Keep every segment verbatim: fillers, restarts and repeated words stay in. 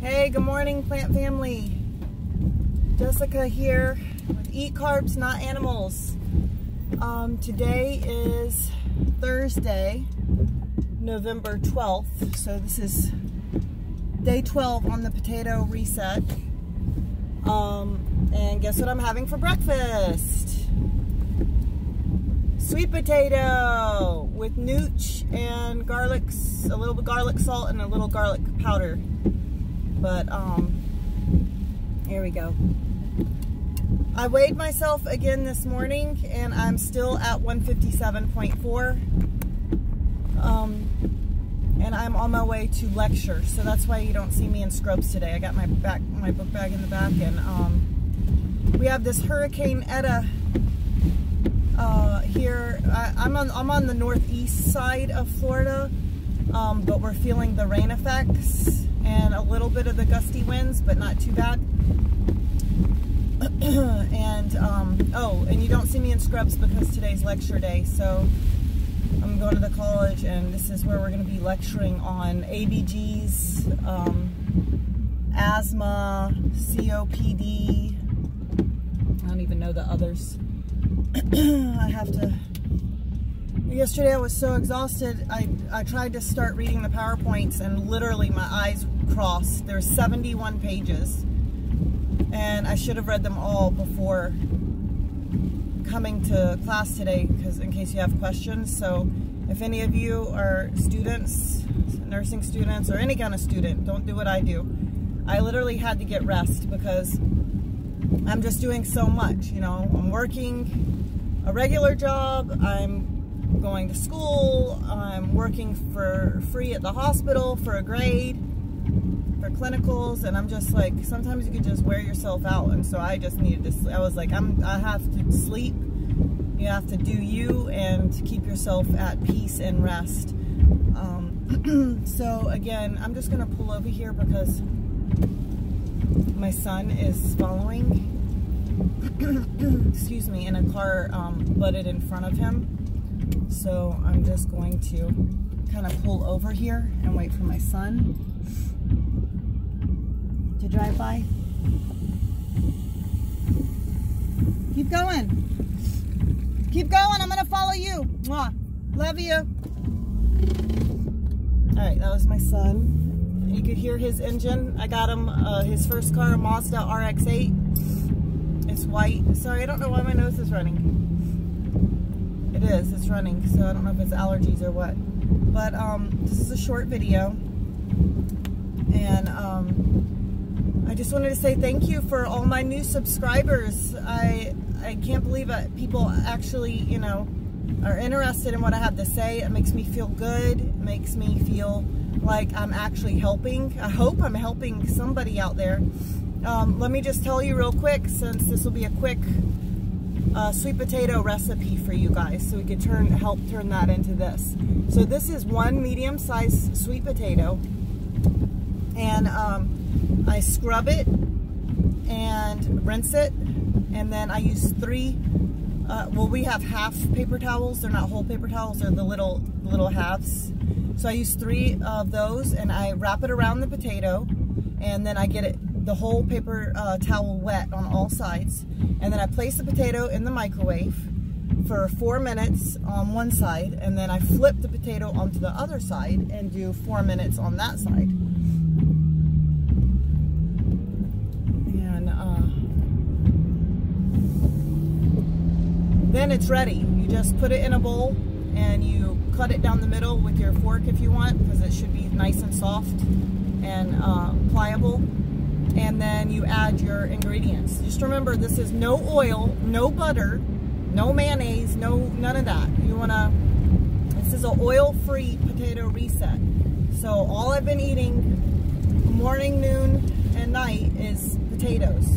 Hey, good morning, plant family. Jessica here with Eat Carbs Not Animals. Um, today is Thursday, November twelfth, so this is day twelve on the potato reset. Um, and guess what I'm having for breakfast? Sweet potato with nooch and garlic, a little bit garlic salt and a little garlic powder. But um, here we go. I weighed myself again this morning and I'm still at one fifty-seven point four. Um, and I'm on my way to lecture, so that's why you don't see me in scrubs today. I got my back, my book bag in the back, and um, we have this Hurricane Eta uh, here. I, I'm on I'm on the northeast side of Florida, um, but we're feeling the rain effects and a little bit of the gusty winds, but not too bad. and um, oh, and you don't see me in scrubs because today's lecture day, so I'm going to the college, and this is where we're going to be lecturing on A B Gs, um, asthma, C O P D, I don't even know the others. I have to, yesterday I was so exhausted, I, I tried to start reading the PowerPoints and literally my eyes crossed. There's seventy-one pages, and I should have read them all before coming to class today, because in case you have questions. So if any of you are students, nursing students, or any kind of student, don't do what I do. I literally had to get rest because I'm just doing so much, you know. I'm working a regular job, I'm going to school, I'm working for free at the hospital for a grade, for clinicals, and I'm just like, sometimes you could just wear yourself out, and so I just needed to sleep. I was like, I'm, I have to sleep, you have to do you, and keep yourself at peace and rest. Um, so again, I'm just gonna pull over here because my son is following, excuse me, in a car um, butted in front of him, so I'm just going to kind of pull over here and wait for my son to drive by. Keep going. Keep going. I'm going to follow you. Mwah. Love you. All right, that was my son. You could hear his engine. I got him uh, his first car, a Mazda R X eight. It's white. Sorry, I don't know why my nose is running. It is. It's running. So I don't know if it's allergies or what. But um, this is a short video. And um, I just wanted to say thank you for all my new subscribers. I I can't believe that people actually, you know, are interested in what I have to say. It makes me feel good. It makes me feel like I'm actually helping. I hope I'm helping somebody out there. Um, let me just tell you real quick, since this will be a quick uh, sweet potato recipe for you guys, so we could turn help turn that into this. So this is one medium-sized sweet potato, and um, I scrub it and rinse it, and then I use three, uh, well, we have half paper towels. They're not whole paper towels, they're the little, little halves. So I use three of those, and I wrap it around the potato, and then I get it, the whole paper uh, towel wet on all sides. And then I place the potato in the microwave for four minutes on one side, and then I flip the potato onto the other side and do four minutes on that side. Then it's ready. You just put it in a bowl and you cut it down the middle with your fork if you want, because it should be nice and soft and uh, pliable. And then you add your ingredients. Just remember, this is no oil, no butter, no mayonnaise, no none of that. You wanna, this is an oil-free potato reset. So all I've been eating morning, noon, and night is potatoes.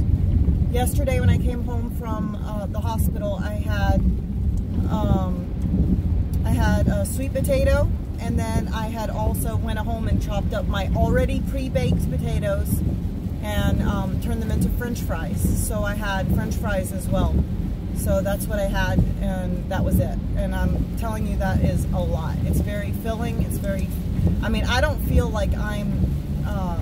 Yesterday when I came home from uh, the hospital, I had um, I had a sweet potato, and then I had also went home and chopped up my already pre-baked potatoes and um, turned them into French fries. So I had French fries as well. So that's what I had, and that was it. And I'm telling you, that is a lot. It's very filling. It's very, I mean, I don't feel like I'm uh,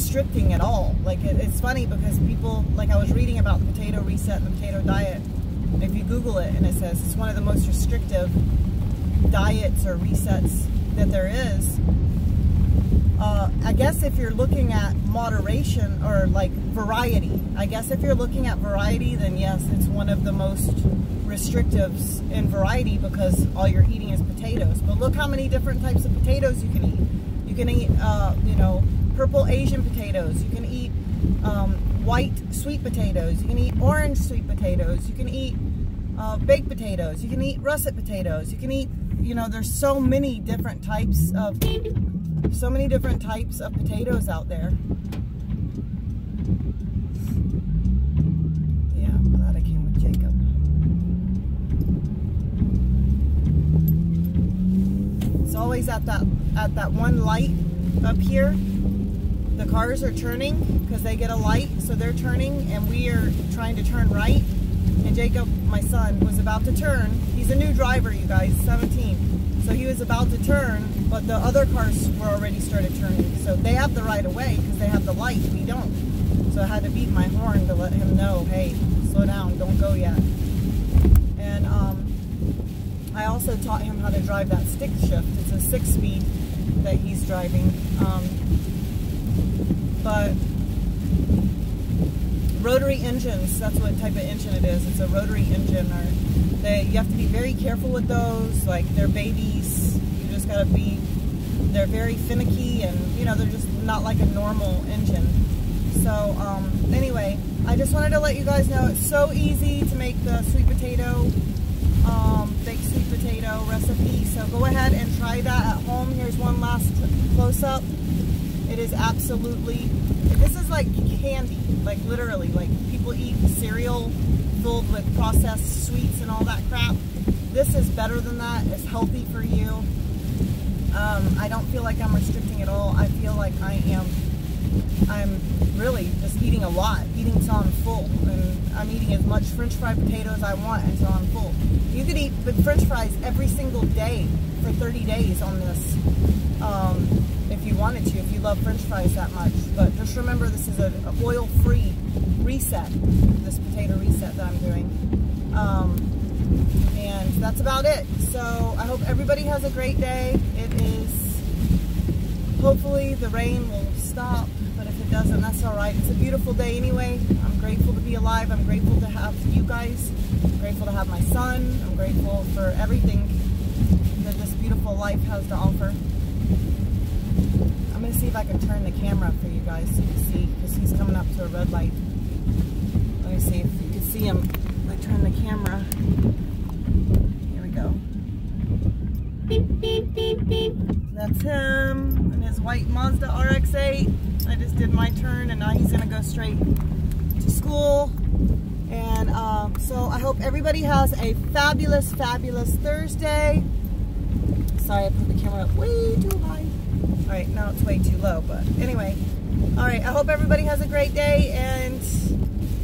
restricting at all. Like it, it's funny because people, like I was reading about the potato reset and the potato diet. If you Google it, and it says it's one of the most restrictive diets or resets that there is. Uh, I guess if you're looking at moderation or like variety, I guess if you're looking at variety, then yes, it's one of the most restrictives in variety because all you're eating is potatoes. But look how many different types of potatoes you can eat. You can eat, uh, you know, purple Asian potatoes. You can eat um, white sweet potatoes. You can eat orange sweet potatoes. You can eat uh, baked potatoes. You can eat russet potatoes. You can eat, you know, there's so many different types of... so many different types of potatoes out there. Yeah, I'm glad I came with Jacob. It's always at that at that one light up here. The cars are turning because they get a light, so they're turning, and we are trying to turn right. And Jacob, my son, was about to turn. He's a new driver, you guys, seventeen. So he was about to turn, but the other cars were already started turning. So they have the right of way because they have the light. We don't. So I had to beat my horn to let him know, hey, slow down, don't go yet. And um, I also taught him how to drive that stick shift. It's a six-speed that he's driving. Um, but rotary engines, that's what type of engine it is. It's a rotary engine. Or They, you have to be very careful with those, like they're babies, you just gotta be, they're very finicky and, you know, they're just not like a normal engine. So, um, anyway, I just wanted to let you guys know it's so easy to make the sweet potato, um, baked sweet potato recipe, so go ahead and try that at home. Here's one last close-up. It is absolutely, this is like candy, like literally, like people eat cereal filled with processed sweets and all that crap. This is better than that. It's healthy for you. Um, I don't feel like I'm restricting at all. I feel like I am, I'm really just eating a lot, eating until I'm full. And I'm eating as much french fry potatoes as I want until I'm full. You could eat french fries every single day for thirty days on this. Um, if you wanted to, if you love french fries that much. But just remember, this is an oil-free reset, this potato reset that I'm doing. Um, and that's about it. So I hope everybody has a great day. It is, hopefully the rain will stop, but if it doesn't, that's all right. It's a beautiful day anyway. I'm grateful to be alive. I'm grateful to have you guys. I'm grateful to have my son. I'm grateful for everything that this beautiful life has to offer. I'm going to see if I can turn the camera for you guys so you can see, because he's coming up to a red light. Let me see if you can see him. I turn the camera. Here we go. Beep, beep, beep, beep. That's him and his white Mazda R X eight. I just did my turn, and now he's going to go straight to school. And uh, so I hope everybody has a fabulous, fabulous Thursday. Sorry, I put the camera up way too high. All right, now it's way too low, but anyway. All right, I hope everybody has a great day, and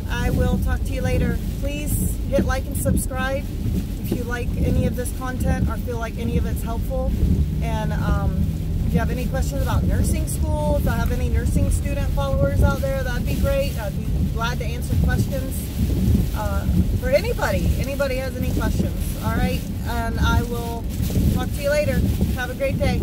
I will talk to you later. Please hit like and subscribe if you like any of this content or feel like any of it's helpful. And um, if you have any questions about nursing school, if I have any nursing student followers out there, that'd be great. I'd be glad to answer questions uh, for anybody. Anybody has any questions, all right? And I will talk to you later. Have a great day.